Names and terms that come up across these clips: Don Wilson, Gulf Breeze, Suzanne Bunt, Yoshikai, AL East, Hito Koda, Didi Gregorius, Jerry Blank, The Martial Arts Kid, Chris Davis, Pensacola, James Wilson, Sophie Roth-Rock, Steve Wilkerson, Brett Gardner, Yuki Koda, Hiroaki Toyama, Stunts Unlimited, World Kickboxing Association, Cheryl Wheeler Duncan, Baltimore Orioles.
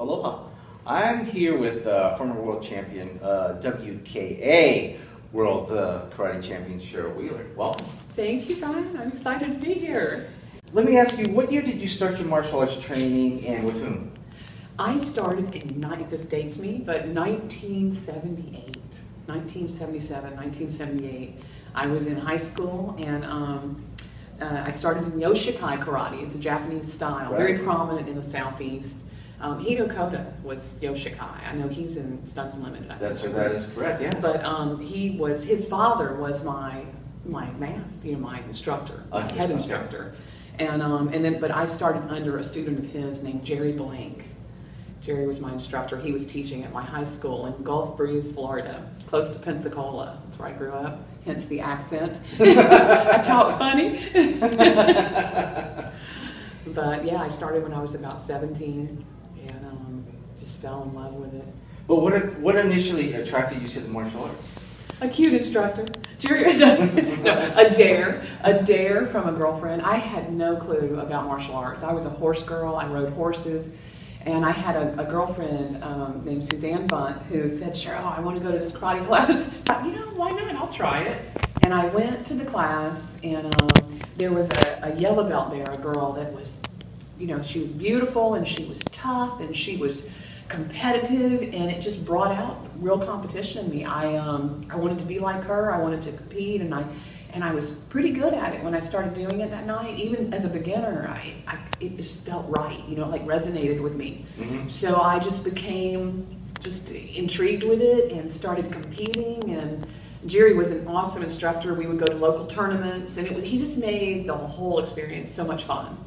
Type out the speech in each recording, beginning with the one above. Aloha. I'm here with former world champion, WKA world karate champion, Cheryl Wheeler. Welcome. Thank you, Don. I'm excited to be here. Let me ask you, what year did you start your martial arts training and with whom? I started in, this dates me, but 1978, 1977, 1978. I was in high school and I started in Yoshikai karate. It's a Japanese style, right. Very prominent in the Southeast. Hito Koda was Yoshikai. I know he's in Stunts Unlimited. That is correct. Yes. But his father was my master, my instructor, head instructor, and then I started under a student of his named Jerry Blank. Jerry was my instructor. He was teaching at my high school in Gulf Breeze, Florida, close to Pensacola. That's where I grew up. Hence the accent. I talk funny. But yeah, I started when I was about 17. Fell in love with it. Well, what initially attracted you to the martial arts? A cute instructor, a dare from a girlfriend. I had no clue about martial arts. I was a horse girl. I rode horses, and I had a girlfriend named Suzanne Bunt who said, "Cheryl, I want to go to this karate class." You know, why not? I'll try it. And I went to the class, and there was a yellow belt there, a girl that was, she was beautiful and she was tough and she was competitive, and it just brought out real competition in me. I wanted to be like her. I wanted to compete, and I was pretty good at it when I started doing it that night. Even as a beginner, it just felt right, like resonated with me. Mm-hmm. So I just became intrigued with it and started competing. And Jerry was an awesome instructor. We would go to local tournaments, and he just made the whole experience so much fun.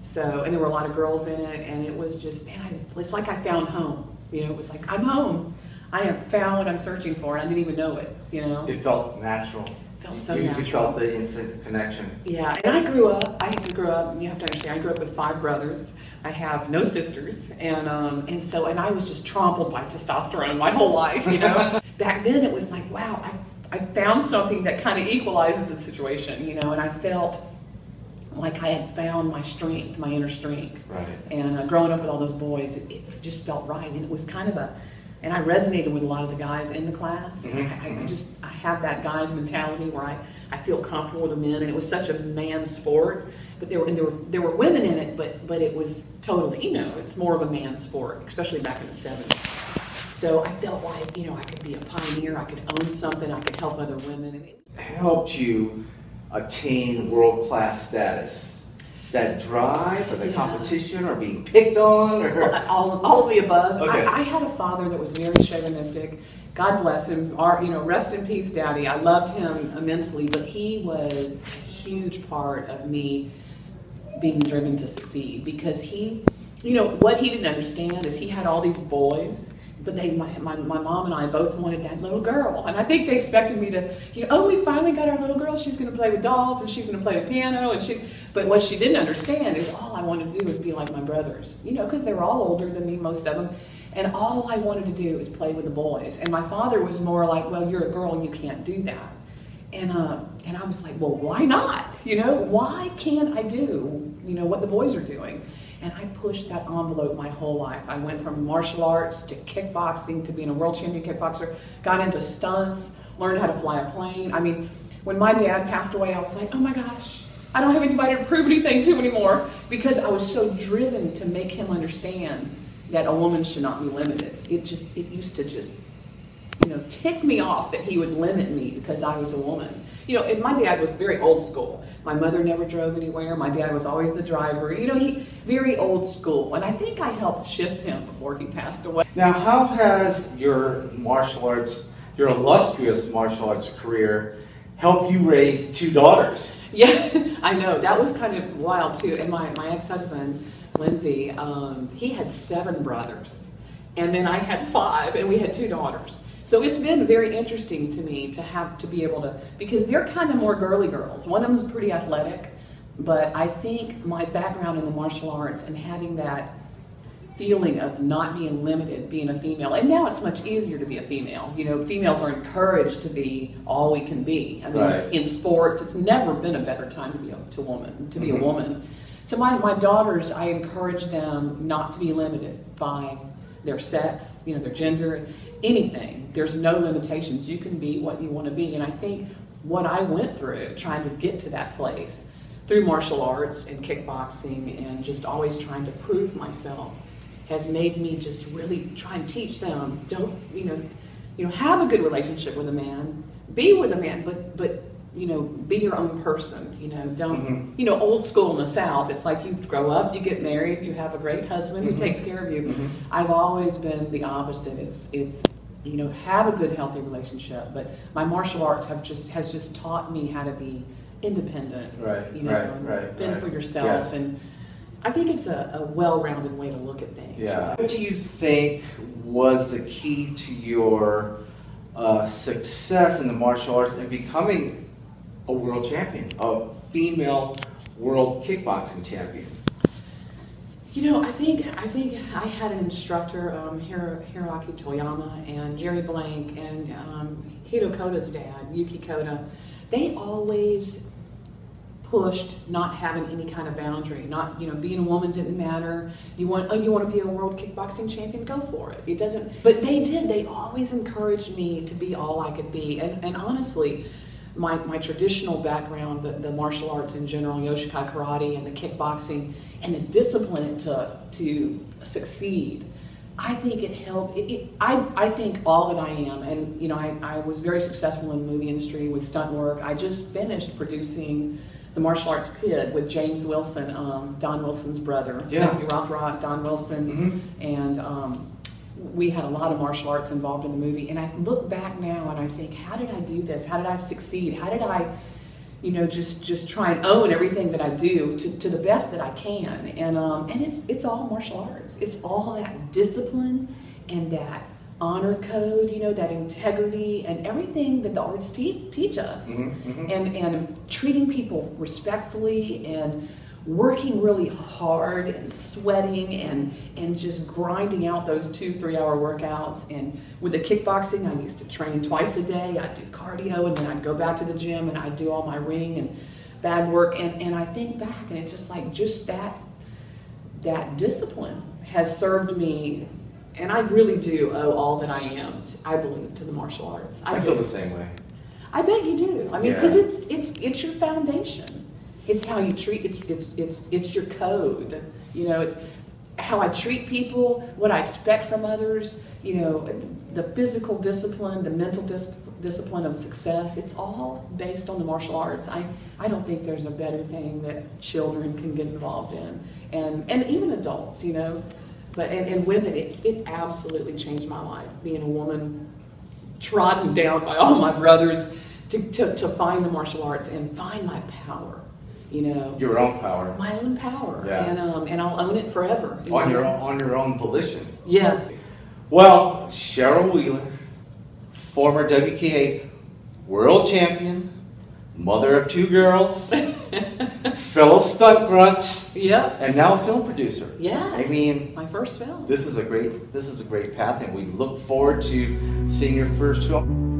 So, and there were a lot of girls in it, and it was just, man, it's like I found home. It was like, I'm home. I have found what I'm searching for, and I didn't even know it, It felt natural. It felt so natural. You felt the instant connection. Yeah, and I grew up, and you have to understand, I grew up with 5 brothers. I have no sisters, and I was just trampled by testosterone my whole life, Back then, it was like, wow, I found something that kind of equalizes the situation, and I felt like I had found my strength, my inner strength. Right. And growing up with all those boys, it just felt right. And it was kind of and I resonated with a lot of the guys in the class. Mm-hmm. I have that guy's mentality where I feel comfortable with the men, and it was such a man's sport. But there were women in it, but it was totally, it's more of a man's sport, especially back in the 70s. So I felt like, I could be a pioneer, I could own something, I could help other women. And it helped you attain world-class status? That drive, or the competition, or being picked on, or all of the above. Okay. I had a father that was very chauvinistic. God bless him. Rest in peace, Daddy. I loved him immensely, but he was a huge part of me being driven to succeed, because he, what he didn't understand is he had all these boys. But my mom and I both wanted that little girl. And I think they expected me to, oh, we finally got our little girl. She's going to play with dolls, and she's going to play the piano. But what she didn't understand is all I wanted to do was be like my brothers, because they were all older than me, most of them. And all I wanted to do was play with the boys. And my father was more like, well, you're a girl, and you can't do that. And I was like, well, why not? Why can't I do, what the boys are doing? And I pushed that envelope my whole life. I went from martial arts to kickboxing to being a world champion kickboxer, got into stunts, learned how to fly a plane. I mean, when my dad passed away, I was like, oh my gosh, I don't have anybody to prove anything to anymore, because I was so driven to make him understand that a woman should not be limited. It used to just, tick me off that he would limit me because I was a woman. And my dad was very old school. My mother never drove anywhere. My dad was always the driver. He very old school. And I think I helped shift him before he passed away. Now, how has your illustrious martial arts career helped you raise 2 daughters? Yeah, I know. That was kind of wild, too. And my ex-husband, Lindsay, he had 7 brothers. And then I had 5, and we had 2 daughters. So it's been very interesting to me to be able to, because they're kind of more girly girls. One of them is pretty athletic, but I think my background in the martial arts and having that feeling of not being limited, being a female, and now it's much easier to be a female. Females are encouraged to be all we can be. I mean, right. In sports, it's never been a better time to be a woman. So my daughters, I encourage them not to be limited by their sex, you know, their gender, anything. There's no limitations. You can be what you want to be. And I think what I went through trying to get to that place through martial arts and kickboxing and just always trying to prove myself has made me just really try and teach them, don't, you know, have a good relationship with a man, be with a man, but you know, be your own person, you know, don't, mm-hmm. you know, old school in the South, it's like you grow up, you get married, you have a great husband mm-hmm. who takes care of you. Mm-hmm. I've always been the opposite. It's, you know, have a good, healthy relationship, but my martial arts has just taught me how to be independent, right, you know, and fend for yourself. Yes. And I think it's a well-rounded way to look at things. Yeah. What do you think was the key to your success in the martial arts and becoming a world champion, a female world kickboxing champion? You know, I think I had an instructor, Hiroaki Toyama and Jerry Blank and Hito Koda's dad, Yuki Koda. They always pushed not having any kind of boundary, not, you know, being a woman didn't matter. You want to be a world kickboxing champion? Go for it. It doesn't. But they did. They always encouraged me to be all I could be, and honestly, my traditional background, the martial arts in general, Yoshikai karate and the kickboxing and the discipline to succeed, I think it helped. I think all that I am, and you know, I was very successful in the movie industry with stunt work. I just finished producing The Martial Arts Kid with James Wilson, Don Wilson's brother, yeah. Sophie Roth-Rock, Don Wilson, mm-hmm. and we had a lot of martial arts involved in the movie, and I look back now and I think, how did I do this? How did I succeed? How did I, you know, just try and own everything that I do to the best that I can? And it's all martial arts. It's all that discipline and that honor code, you know, that integrity and everything that the arts teach us, mm-hmm, mm-hmm. and treating people respectfully and working really hard and sweating and just grinding out those 2-3 hour workouts. And with the kickboxing, I used to train twice a day. I'd do cardio and then I'd go back to the gym and I'd do all my ring and bag work. And I think back and it's just like, just that discipline has served me. And I really do owe all that I am, I believe, to the martial arts. I feel the same way. I bet you do. I mean, because yeah. It's your foundation. It's how you treat, it's your code, you know, it's how I treat people, what I expect from others, you know, the physical discipline, the mental discipline of success, it's all based on the martial arts. I don't think there's a better thing that children can get involved in, and even adults, you know, but and women, it absolutely changed my life, being a woman trodden down by all my brothers to find the martial arts and find my power. You know, your own power. My own power, yeah. And I'll own it forever. On your own volition. Yes. Well, Cheryl Wheeler, former WKA world champion, mother of 2 girls, fellow stunt grunt, yeah, and now a film producer. Yeah. I mean, my first film. This is a great path, and we look forward to seeing your first film.